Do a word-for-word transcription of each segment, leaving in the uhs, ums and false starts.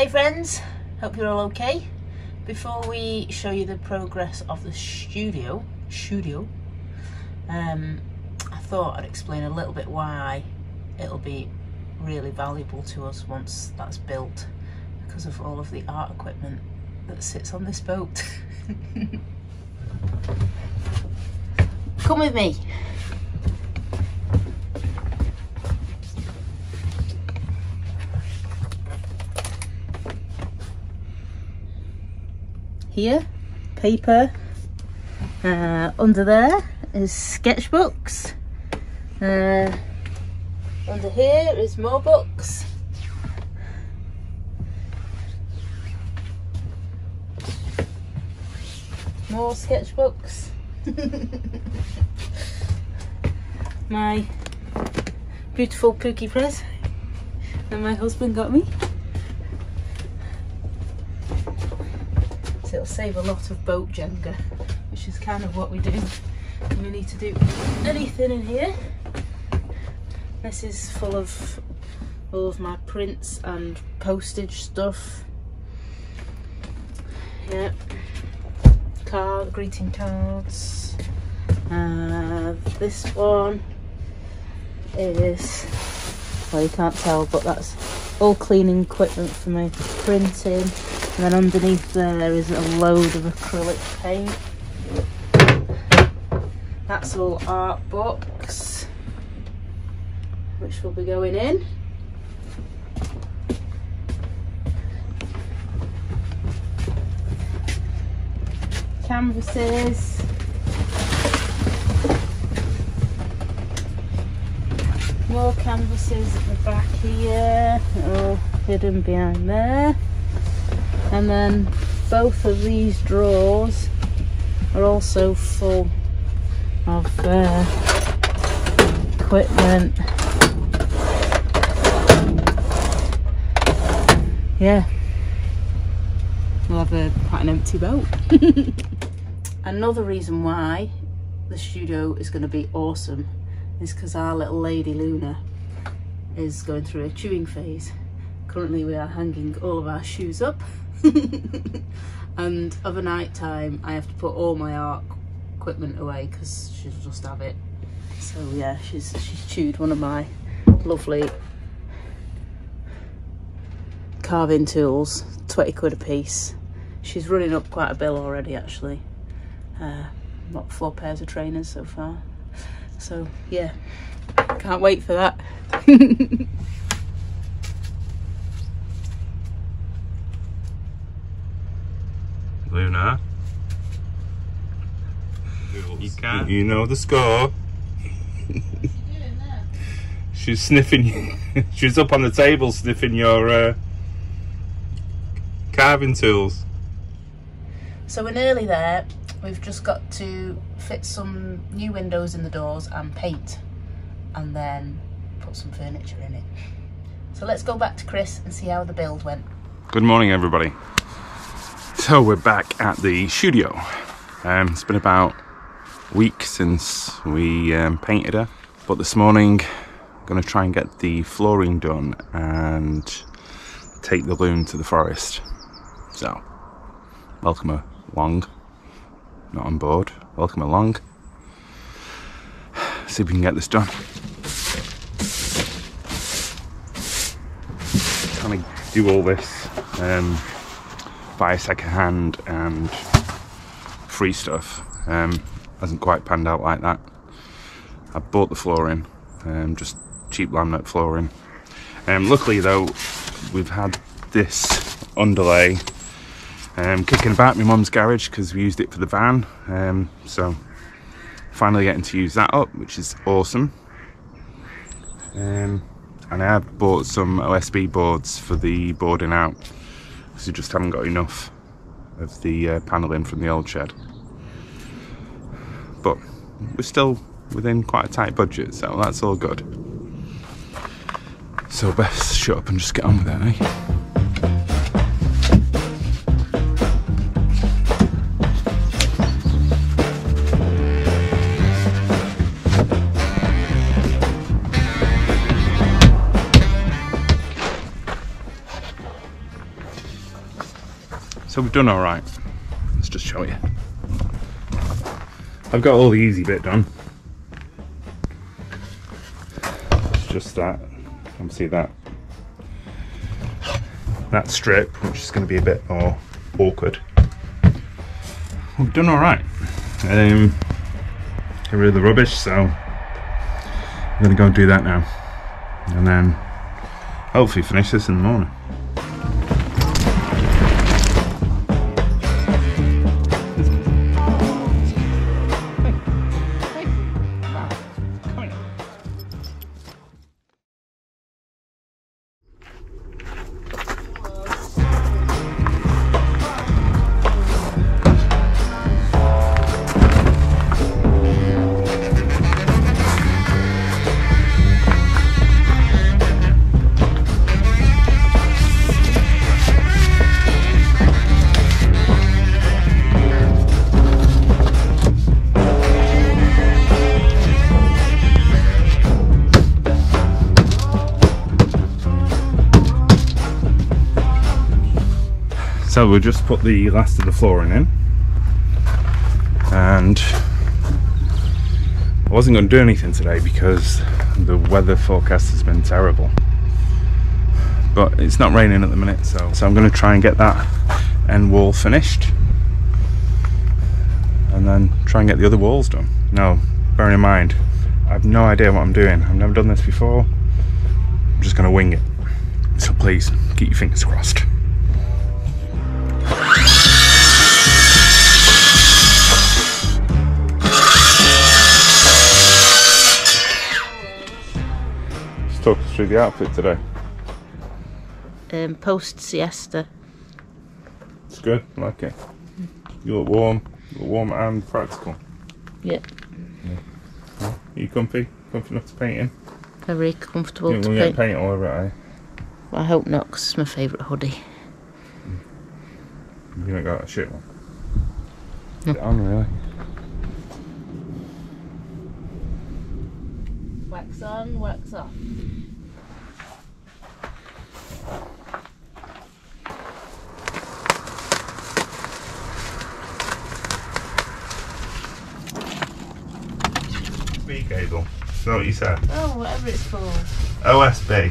Hey friends, hope you're all okay. Before we show you the progress of the studio, studio, um, I thought I'd explain a little bit why it'll be really valuable to us once that's built, because of all of the art equipment that sits on this boat. Come with me. Here, paper, uh, under there is sketchbooks, uh, under here is more books, more sketchbooks, my beautiful Pookie press that my husband got me. It'll save a lot of boat Jenga, which is kind of what we do. We need to do anything in here. This is full of all of my prints and postage stuff. Yeah, card, greeting cards. Uh, this one is, well, you can't tell, but that's all cleaning equipment for my printing. And then underneath there is a load of acrylic paint. That's all art books, which will be going in. Canvases. More canvases at the back here, all hidden behind there. And then both of these drawers are also full of uh, equipment. Yeah, we'll have a, quite an empty boat. Another reason why the studio is going to be awesome is because our little lady Luna is going through a chewing phase. Currently we are hanging all of our shoes up. And over night time I have to put all my art equipment away because she'll just have it. So yeah, she's she's chewed one of my lovely carving tools, twenty quid a piece. She's running up quite a bill already, actually. Uh, got four pairs of trainers so far, so yeah, can't wait for that. Luna, you can. You know the score. What's she doing there? She's sniffing. She's up on the table sniffing your uh, carving tools. So we're nearly there. We've just got to fit some new windows in the doors and paint, and then put some furniture in it. So let's go back to Chris and see how the build went. Good morning, everybody. So we're back at the studio. Um, it's been about a week since we um, painted her, but this morning I'm going to try and get the flooring done and take the loon to the forest. So welcome along, not on board, welcome along. See if we can get this done. Trying to do all this Um, buy second hand and free stuff um, hasn't quite panned out like that. I bought the flooring, um, just cheap laminate flooring. Um, luckily though, we've had this underlay um, kicking about my mum's garage because we used it for the van, um, so finally getting to use that up, which is awesome. Um, and I have bought some O S B boards for the boarding out. You just haven't got enough of the uh, panelling from the old shed, but we're still within quite a tight budget, so that's all good. So best shut up and just get on with it, eh? So we've done all right. Let's just show you. I've got all the easy bit done. It's just that, obviously that, that strip, which is going to be a bit more awkward. We've done all right. Um, get rid of the rubbish, so I'm going to go and do that now. And then hopefully finish this in the morning. So we'll just put the last of the flooring in, and I wasn't going to do anything today because the weather forecast has been terrible, but it's not raining at the minute, so, so I'm going to try and get that end wall finished and then try and get the other walls done. Now, bearing in mind, I have no idea what I'm doing. I've never done this before. I'm just going to wing it, so please keep your fingers crossed. Talk us through the outfit today. Um, post siesta. It's good, I like it. You look warm, you look warm and practical. Yep. Yeah. Are you comfy? Comfy enough to paint in? Very comfortable. You're to paint. paint all over it, eh? Well, I hope not, because it's my favourite hoodie. You've not got a shit one. No. Is it on, really? Wax on, wax off. B cable. Is that what you said? Oh, whatever it's called. O S B. O S B.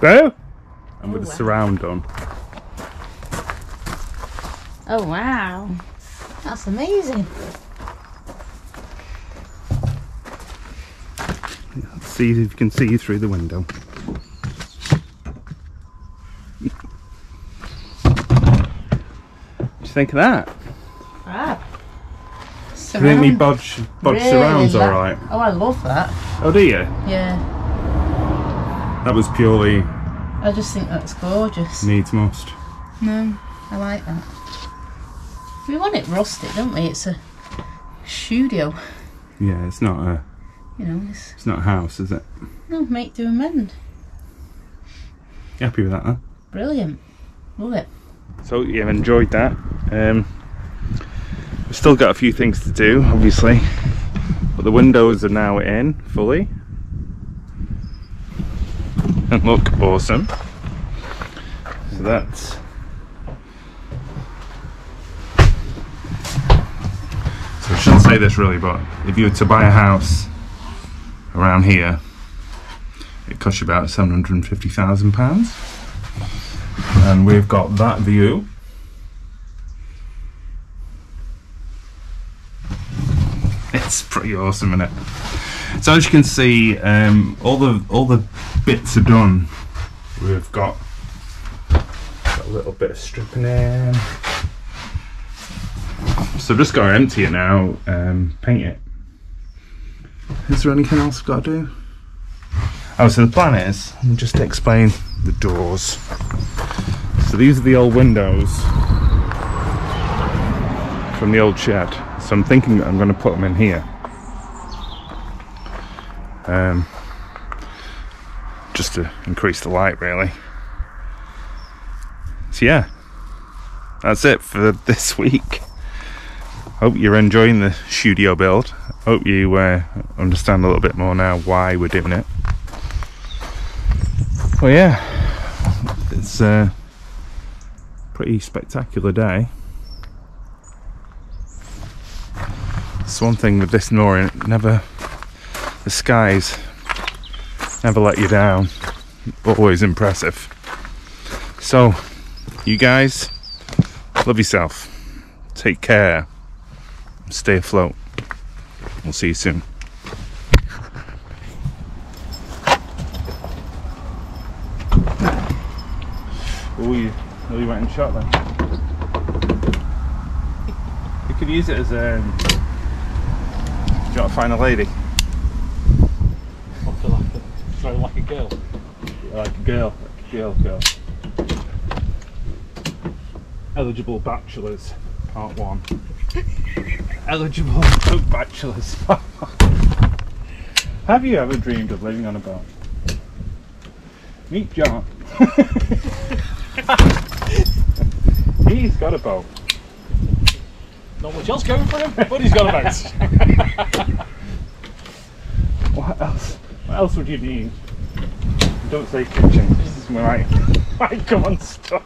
There, and with oh, the surround wow. on. Oh wow, that's amazing. Let's see if you can see through the window. What do you think of that? Wow. Surround. Do you think me bodge, bodge really surrounds alright? Oh, I love that. Oh, do you? Yeah. That was purely... I just think that's gorgeous. Needs must. No, I like that. We want it rustic, don't we? It's a studio. Yeah, it's not a... You know, it's... It's not a house, is it? No, make do amend. You happy with that, huh? Brilliant. Love it. So hope you've enjoyed that. Um, we've still got a few things to do, obviously, but the windows are now in fully and look awesome. So that's so I shouldn't say this really, but if you were to buy a house around here, it costs you about seven hundred and fifty thousand pounds, and we've got that view. It's pretty awesome, isn't it? So as you can see, um, all the all the bits are done. We've got, got a little bit of stripping in. So I've just got to empty it now, um, paint it. Is there anything else I've got to do? Oh, so the plan is, let me just explain the doors. So these are the old windows from the old shed. So I'm thinking that I'm going to put them in here. Um, just to increase the light, really. So yeah, that's it for this week. Hope you're enjoying the studio build. Hope you uh, understand a little bit more now why we're doing it. Well, yeah, it's a pretty spectacular day. It's one thing with this Norian, it never, the skies never let you down. Always impressive. So, you guys, love yourself. Take care. Stay afloat. We'll see you soon. Oh, you really went and shot then. You could use it as a. Um, do you want to find a lady? Like a, sorry, like a girl. Like a girl, like a girl, girl. Eligible bachelors, part one. Eligible bachelors. Have you ever dreamed of living on a boat? Meet John. He's got a boat. Not much else going for him, but he's got a boat. What else? What else would you need? Don't say kitchen. This is when I, I come unstuck.